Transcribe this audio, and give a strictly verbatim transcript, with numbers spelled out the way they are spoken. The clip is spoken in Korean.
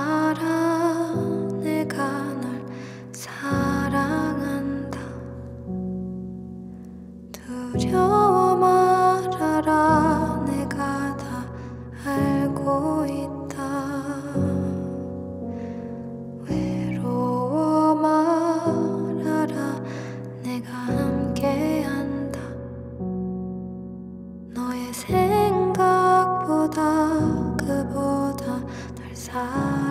안심하라, 사